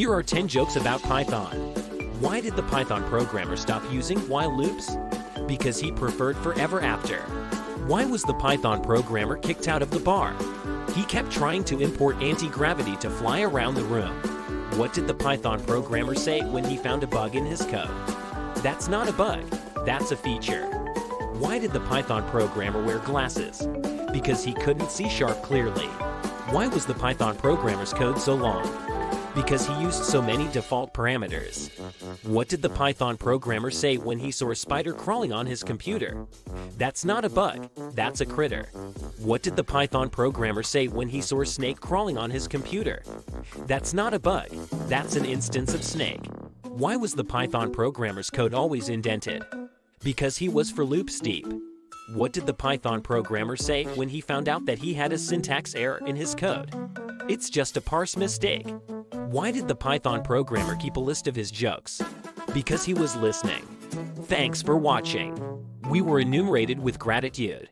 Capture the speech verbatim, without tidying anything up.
Here are ten jokes about Python. Why did the Python programmer stop using while loops? Because he preferred forever after. Why was the Python programmer kicked out of the bar? He kept trying to import anti-gravity to fly around the room. What did the Python programmer say when he found a bug in his code? That's not a bug, that's a feature. Why did the Python programmer wear glasses? Because he couldn't see sharp clearly. Why was the Python programmer's code so long? Because he used so many default parameters. What did the Python programmer say when he saw a spider crawling on his computer? That's not a bug, that's a critter. What did the Python programmer say when he saw a snake crawling on his computer? That's not a bug, that's an instance of snake. Why was the Python programmer's code always indented? Because he was for loop steep. What did the Python programmer say when he found out that he had a syntax error in his code? It's just a parse mistake. Why did the Python programmer keep a list of his jokes? Because he was listening. Thanks for watching. We were enumerated with gratitude.